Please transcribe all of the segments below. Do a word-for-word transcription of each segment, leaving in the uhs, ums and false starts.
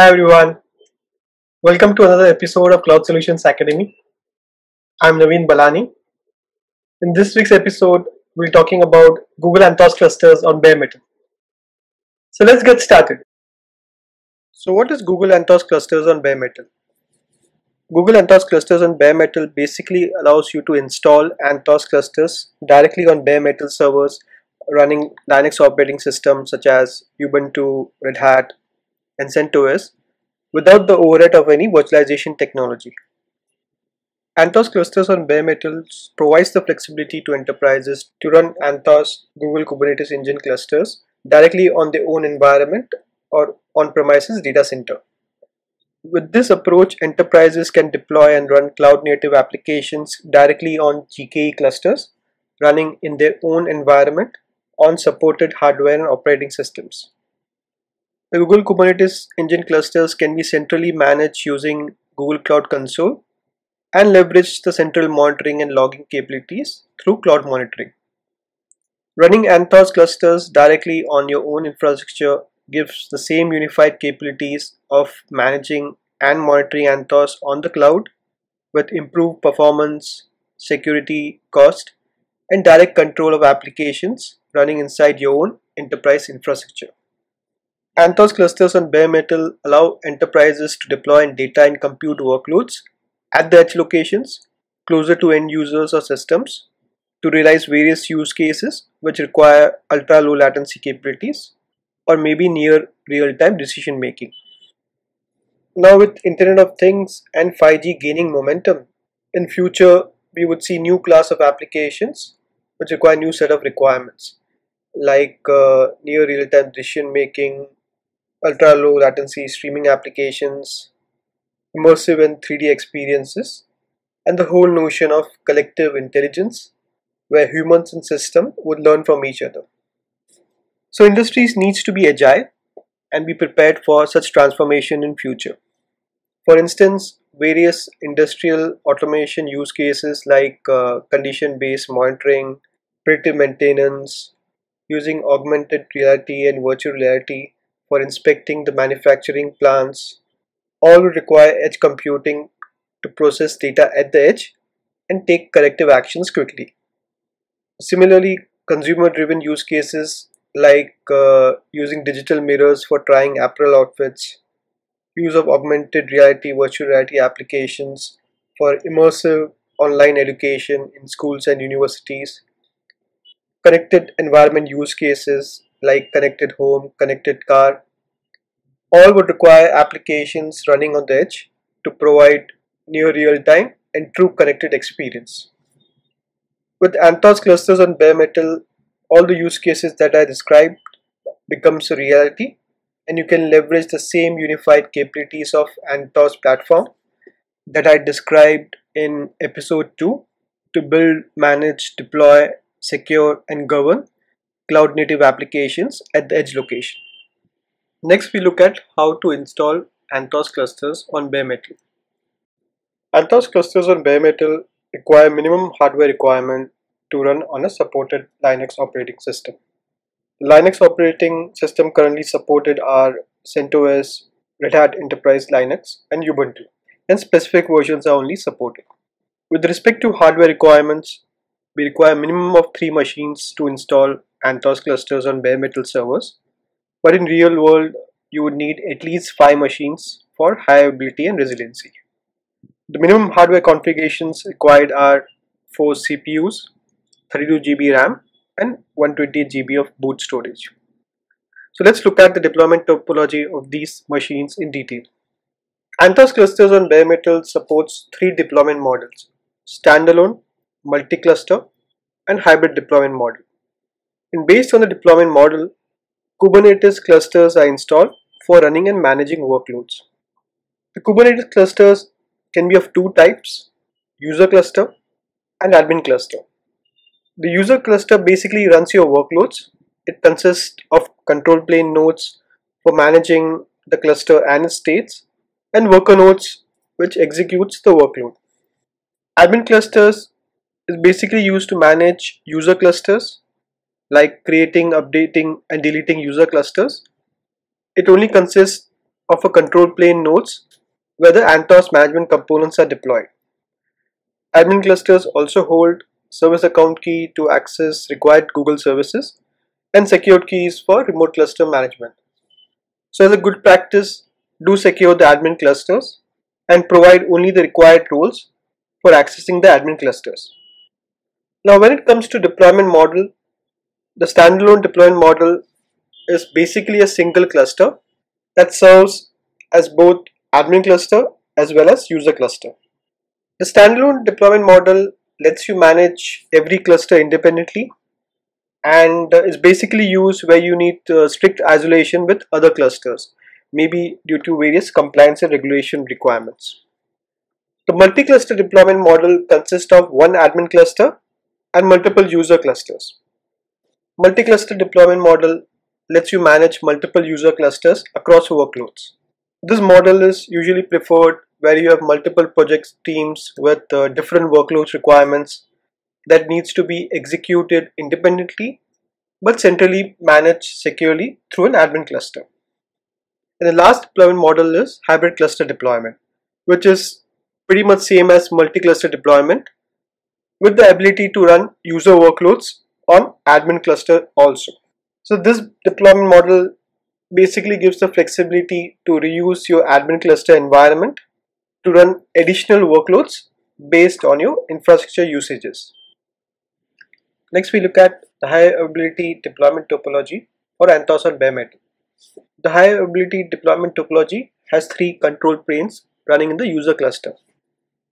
Hi everyone, welcome to another episode of Cloud Solutions Academy. I'm Naveen Balani. In this week's episode, we're talking about Google Anthos clusters on bare metal. So let's get started. So what is Google Anthos clusters on bare metal? Google Anthos clusters on bare metal basically allows you to install Anthos clusters directly on bare metal servers running Linux operating systems such as Ubuntu, Red Hat, and CentOS without the overhead of any virtualization technology. Anthos clusters on bare metal provides the flexibility to enterprises to run Anthos Google Kubernetes Engine clusters directly on their own environment or on-premises data center. With this approach, enterprises can deploy and run cloud-native applications directly on G K E clusters running in their own environment on supported hardware and operating systems. The Google Kubernetes Engine clusters can be centrally managed using Google Cloud Console and leverage the central monitoring and logging capabilities through Cloud Monitoring. Running Anthos clusters directly on your own infrastructure gives the same unified capabilities of managing and monitoring Anthos on the cloud with improved performance, security, cost, and direct control of applications running inside your own enterprise infrastructure. Anthos clusters on bare metal allow enterprises to deploy data and compute workloads at the edge locations closer to end users or systems to realize various use cases which require ultra low latency capabilities or maybe near real-time decision making. Now with Internet of Things and five G gaining momentum, in future we would see new class of applications which require new set of requirements like uh, near real-time decision making, ultra low latency streaming applications, immersive and three D experiences, and the whole notion of collective intelligence where humans and systems would learn from each other. So industries needs to be agile and be prepared for such transformation in future. For instance, various industrial automation use cases like uh, condition-based monitoring, predictive maintenance, using augmented reality and virtual reality for inspecting the manufacturing plants, all would require edge computing to process data at the edge and take corrective actions quickly. Similarly, consumer-driven use cases like uh, using digital mirrors for trying apparel outfits, use of augmented reality, virtual reality applications for immersive online education in schools and universities, connected environment use cases like connected home, connected car, all would require applications running on the edge to provide near real-time and true connected experience. With Anthos clusters on bare metal, all the use cases that I described becomes a reality and you can leverage the same unified capabilities of Anthos platform that I described in episode two to build, manage, deploy, secure and govern cloud native applications at the edge location. Next we look at how to install Anthos clusters on bare metal. Anthos clusters on bare metal require minimum hardware requirement to run on a supported Linux operating system. The Linux operating system currently supported are CentOS, Red Hat Enterprise Linux and Ubuntu, and specific versions are only supported. With respect to hardware requirements, we require a minimum of three machines to install Anthos clusters on bare metal servers, but in real world you would need at least five machines for high availability and resiliency. The minimum hardware configurations required are four C P Us, thirty-two gigabytes RAM and one hundred twenty gigabytes of boot storage. So let's look at the deployment topology of these machines in detail. Anthos clusters on bare metal supports three deployment models: standalone, multi-cluster and hybrid deployment model. And based on the deployment model, Kubernetes clusters are installed for running and managing workloads. The Kubernetes clusters can be of two types: user cluster and admin cluster. The user cluster basically runs your workloads. It consists of control plane nodes for managing the cluster and its states and worker nodes which executes the workload. Admin clusters is basically used to manage user clusters, like creating, updating and deleting user clusters. It only consists of a control plane nodes where the Anthos management components are deployed. Admin clusters also hold service account key to access required Google services and secured keys for remote cluster management. So as a good practice, do secure the admin clusters and provide only the required roles for accessing the admin clusters. Now when it comes to deployment model, the standalone deployment model is basically a single cluster that serves as both admin cluster as well as user cluster. The standalone deployment model lets you manage every cluster independently and is basically used where you need uh, strict isolation with other clusters, maybe due to various compliance and regulation requirements. The multi-cluster deployment model consists of one admin cluster and multiple user clusters. Multi-cluster deployment model lets you manage multiple user clusters across workloads. This model is usually preferred where you have multiple project teams with uh, different workloads requirements that needs to be executed independently but centrally managed securely through an admin cluster. And the last deployment model is hybrid cluster deployment, which is pretty much same as multi-cluster deployment with the ability to run user workloads on admin cluster also. So this deployment model basically gives the flexibility to reuse your admin cluster environment to run additional workloads based on your infrastructure usages. Next we look at the high availability deployment topology for Anthos on Bare Metal. The high availability deployment topology has three control planes running in the user cluster.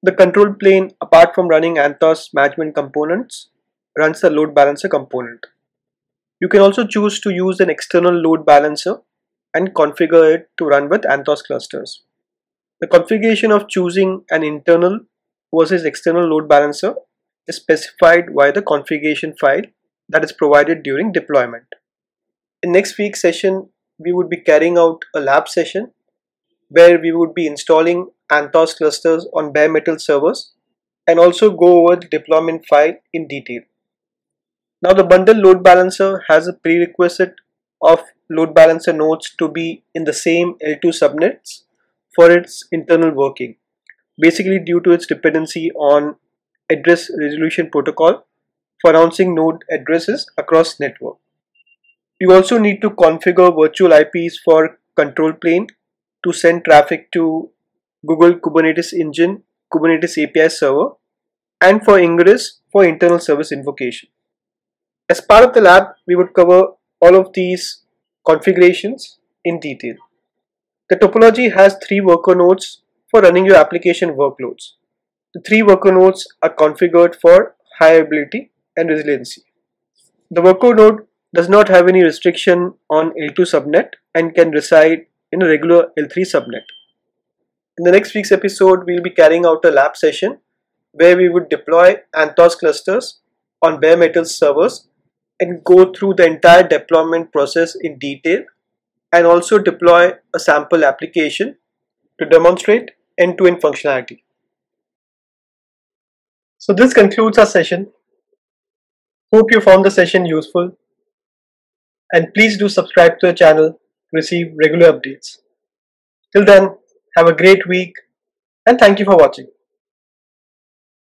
The control plane, apart from running Anthos management components, runs the load balancer component. You can also choose to use an external load balancer and configure it to run with Anthos clusters. The configuration of choosing an internal versus external load balancer is specified via the configuration file that is provided during deployment. In next week's session, we would be carrying out a lab session where we would be installing Anthos clusters on bare metal servers and also go over the deployment file in detail. Now the bundle load balancer has a prerequisite of load balancer nodes to be in the same L two subnets for its internal working, basically due to its dependency on Address Resolution Protocol for announcing node addresses across network. You also need to configure virtual I Ps for control plane to send traffic to Google Kubernetes Engine, Kubernetes A P I server, and for ingress for internal service invocation. As part of the lab, we would cover all of these configurations in detail. The topology has three worker nodes for running your application workloads. The three worker nodes are configured for high availability and resiliency. The worker node does not have any restriction on L two subnet and can reside in a regular L three subnet. In the next week's episode, we will be carrying out a lab session where we would deploy Anthos clusters on bare metal servers and go through the entire deployment process in detail and also deploy a sample application to demonstrate end-to-end functionality. So this concludes our session. Hope you found the session useful, and please do subscribe to the channel to receive regular updates. Till then, have a great week and thank you for watching.